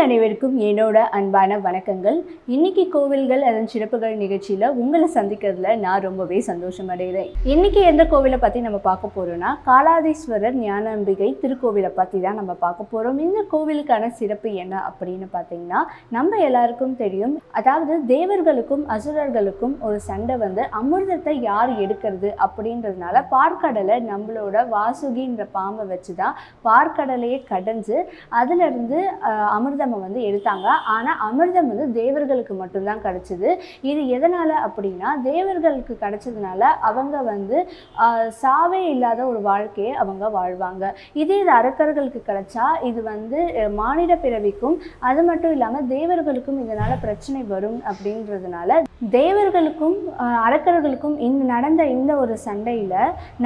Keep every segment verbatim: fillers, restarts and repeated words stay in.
உங்கள் அனைவருக்கும் என்னோட அன்பான வணக்கங்கள். இன்னைக்கு கோவில்கள் அதன் சிறப்புகள் நிகழ்ச்சியில் உங்களை சந்திக்கிறதுல நான் ரொம்பவே சந்தோஷம் அடைகிறேன். இன்னைக்கு எந்த கோவிலை பற்றி நம்ம பார்க்க போகிறோம்னா, காளத்தீஸ்வரர் ஞானாம்பிகை திருக்கோவிலை பற்றி தான் நம்ம பார்க்க போகிறோம். இந்த கோவிலுக்கான சிறப்பு என்ன அப்படின்னு பார்த்தீங்கன்னா, நம்ம எல்லாருக்கும் தெரியும், அதாவது தேவர்களுக்கும் அசுரர்களுக்கும் ஒரு சண்டை வந்து அமிர்தத்தை யார் எடுக்கிறது அப்படின்றதுனால பார்க்கடலை நம்மளோட வாசுகின்ற பாம்பை வச்சு தான் பார்க்கடலையே கடைஞ்சு அதிலிருந்து அமிர்தம் வந்து எடுத்தாங்க. ஆனால் அமிர்தம் வந்து தேவர்களுக்கு மட்டும்தான் கிடைச்சிது. இது எதனால் அப்படின்னா, தேவர்களுக்கு கிடைச்சதுனால அவங்க வந்து சாவே இல்லாத ஒரு வாழ்க்கையை அவங்க வாழ்வாங்க. இதே இது அரக்கர்களுக்கு கிடைச்சா இது வந்து மானிட பிறவிக்கும் அது மட்டும் இல்லாமல் தேவர்களுக்கும் இதனால் பிரச்சனை வரும். அப்படின்றதுனால தேவர்களுக்கும் அரக்கர்களுக்கும் இந்த நடந்த இந்த ஒரு சண்டையில்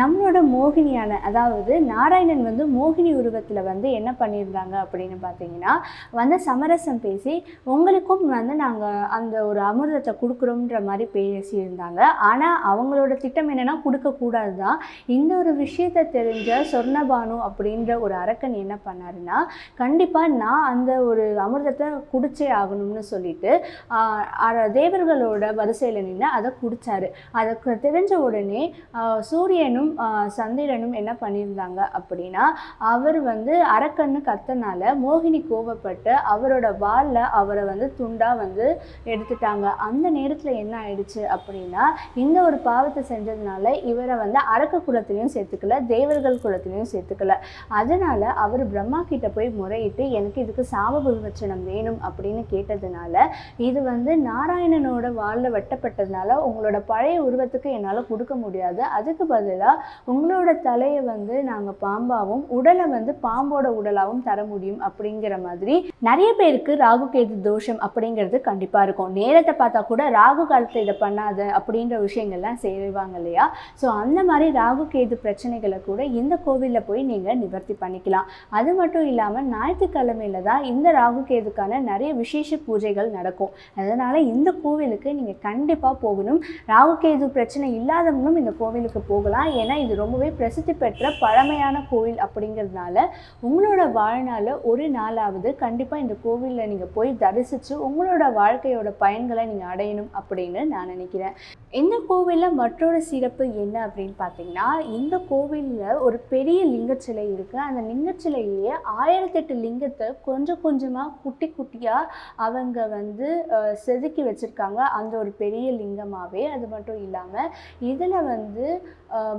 நம்மளோட மோகினியான, அதாவது நாராயணன் வந்து மோகினி உருவத்தில் வந்து என்ன பண்ணியிருந்தாங்க அப்படின்னு பார்த்தீங்கன்னா, வந்து சமரசம் பேசி உங்களுக்கும் வந்து நாங்கள் அந்த ஒரு அமிர்தத்தை கொடுக்குறோம்ன்ற மாதிரி பேசியிருந்தாங்க. ஆனால் அவங்களோட திட்டம் என்னன்னா கொடுக்கக்கூடாது தான். இந்த ஒரு விஷயத்தை தெரிஞ்ச சொர்ணபானு அப்படின்ற ஒரு அரக்கன் என்ன பண்ணாருன்னா, கண்டிப்பாக நான் அந்த ஒரு அமிர்தத்தை குடிச்சே ஆகணும்னு சொல்லிட்டு தேவர்களோட வரிசையில் நின்று அதை குடித்தாரு. அதுக்கு தெரிஞ்ச உடனே சூரியனும் சந்திரனும் என்ன பண்ணியிருந்தாங்க அப்படின்னா, அவர் வந்து அரக்கன்னு கத்தனால மோகினி கோபப்பட்டு அவரோட வாலில் அவரை வந்து துண்டாக வந்து எடுத்துட்டாங்க. அந்த நேரத்தில் என்ன ஆயிடுச்சு அப்படின்னா, இந்த ஒரு பாவத்தை செஞ்சதுனால இவரை வந்து அரக்க குலத்திலையும் சேர்த்துக்கல, தேவர்கள் குலத்திலையும் சேர்த்துக்கல. அதனால் அவர் பிரம்மா கிட்ட போய் முறையிட்டு எனக்கு இதுக்கு சாப விமோசனம் வேணும் அப்படின்னு கேட்டதுனால, இது வந்து நாராயணனோட வாலில் வெட்டப்பட்டதுனால உங்களோட பழைய உருவத்துக்கு என்னால் கொடுக்க முடியாது, அதுக்கு பதிலாக உங்களோட தலையை வந்து நாங்கள் பாம்பாகவும் உடலை வந்து பாம்போட உடலாகவும் தர முடியும் அப்படிங்கிற மாதிரி. நிறைய பேருக்கு ராகு கேது தோஷம் அப்படிங்கிறது கண்டிப்பா இருக்கும். நேரத்தை பார்த்தா கூட ராகு காலத்தை இதை பண்ணாத அப்படின்ற விஷயங்கள்லாம் செய்வாங்க இல்லையா? ஸோ அந்த மாதிரி ராகு கேது பிரச்சனைகளை கூட இந்த கோவிலில் போய் நீங்கள் நிவர்த்தி பண்ணிக்கலாம். அது மட்டும் இல்லாமல் ஞாயிற்றுக்கிழமையில தான் இந்த ராகு கேதுக்கான நிறைய விசேஷ பூஜைகள் நடக்கும். அதனால இந்த கோவிலுக்கு நீங்கள் கண்டிப்பாக போகணும். ராகு கேது பிரச்சனை இல்லாதவங்களும் இந்த கோவிலுக்கு போகலாம். ஏன்னா இது ரொம்பவே பிரசித்தி பெற்ற பழமையான கோவில். அப்படிங்கிறதுனால உங்களோட வாழ்நாளில் ஒரு நாள் கண்டிப்பா இந்த கோவில்ல நீங்க போய் தரிசிச்சு உங்களோட வாழ்க்கையோட பயன்களை நீங்க அடையணும் அப்படின்னு நான் நினைக்கிறேன். இந்த கோவில்ல மற்றொரு சிறப்பு என்ன அப்படின்னு பார்த்தீங்கன்னா, இந்த கோவில்ல ஒரு பெரிய லிங்க சிலை இருக்கு. அந்த லிங்க சிலையிலேயே ஆயிரத்தி எட்டு லிங்கத்தை கொஞ்சம் கொஞ்சமா குட்டி குட்டியா அவங்க வந்து செதுக்கி வச்சிருக்காங்க, அந்த ஒரு பெரிய லிங்கமாவே. அது மட்டும் இல்லாம இதுல வந்து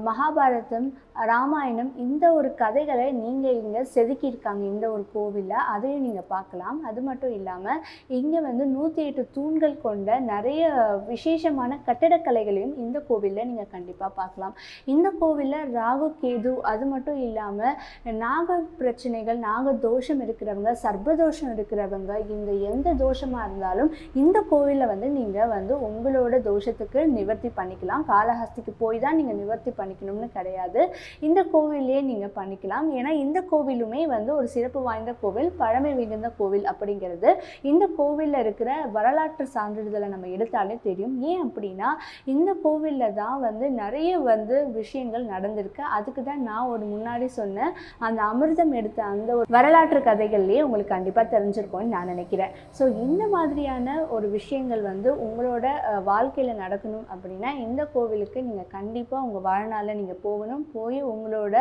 மகாபாரதம், ராமாயணம் இந்த ஒரு கதைகளை நீங்க இங்க செதுக்கி இருக்காங்க இந்த ஒரு கோவில்ல. அதையும் நீங்கள் பார்க்கலாம். அது மட்டும் இல்லாமல் இங்கே வந்து நூற்றி எட்டு தூண்கள் கொண்ட நிறைய விசேஷமான கட்டிடக்கலைகளையும் இந்த கோவிலில் நீங்கள் கண்டிப்பாக பார்க்கலாம். இந்த கோவிலில் ராகு கேது அது மட்டும் இல்லாமல் நாக பிரச்சனைகள், நாக தோஷம் இருக்கிறவங்க, சர்பதோஷம் இருக்கிறவங்க, இந்த எந்த தோஷமாக இருந்தாலும் இந்த கோவிலில் வந்து நீங்கள் வந்து உங்களோட தோஷத்துக்கு நிவர்த்தி பண்ணிக்கலாம். காளஹஸ்திக்கு போய் தான் நீங்கள் நிவர்த்தி பண்ணிக்கணும்னு கிடையாது, இந்த கோவிலே நீங்கள் பண்ணிக்கலாம். ஏன்னா இந்த கோவிலுமே வந்து ஒரு சிறப்பு வாய்ந்த கோவில், பழமை மிகுந்த கோவில் அப்படிங்கிறது. இந்த கோவிலில் இருக்கிற வரலாற்று சான்றிதழை நம்ம எடுத்தாலே தெரியும். ஏன் அப்படின்னா, இந்த கோவிலில் தான் வந்து நிறைய வந்து விஷயங்கள் நடந்திருக்கு. அதுக்கு தான் நான் ஒரு முன்னாடி சொன்ன அந்த அமிர்தம் எடுத்த அந்த ஒரு வரலாற்று கதைகள்லேயே உங்களுக்கு கண்டிப்பாக தெரிஞ்சிருக்கோன்னு நான் நினைக்கிறேன். ஸோ இந்த மாதிரியான ஒரு விஷயங்கள் வந்து உங்களோட வாழ்க்கையில் நடக்கணும் அப்படின்னா இந்த கோவிலுக்கு நீங்கள் கண்டிப்பாக உங்கள் வாழ்நாளில் நீங்கள் போகணும். போய் உங்களோட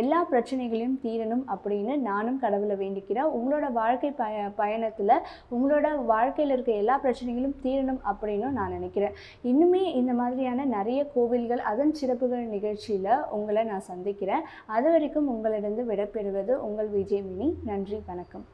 எல்லா பிரச்சனைகளையும் தீரணும் அப்படின்னு நானும் கடவுளை வேண்டிக்கிறேன். உங்களோட வாழ்க்கை பய பயணத்தில் உங்களோட வாழ்க்கையில் இருக்க எல்லா பிரச்சனைகளும் தீரணும் அப்படின்னு நான் நினைக்கிறேன். இன்னுமே இந்த மாதிரியான நிறைய கோவில்கள் அதன் சிறப்புகள் நிகழ்ச்சியில் உங்களை நான் சந்திக்கிறேன். அது வரைக்கும் உங்களிடந்து விடைபெறுவது உங்கள் விஜயமினி. நன்றி, வணக்கம்.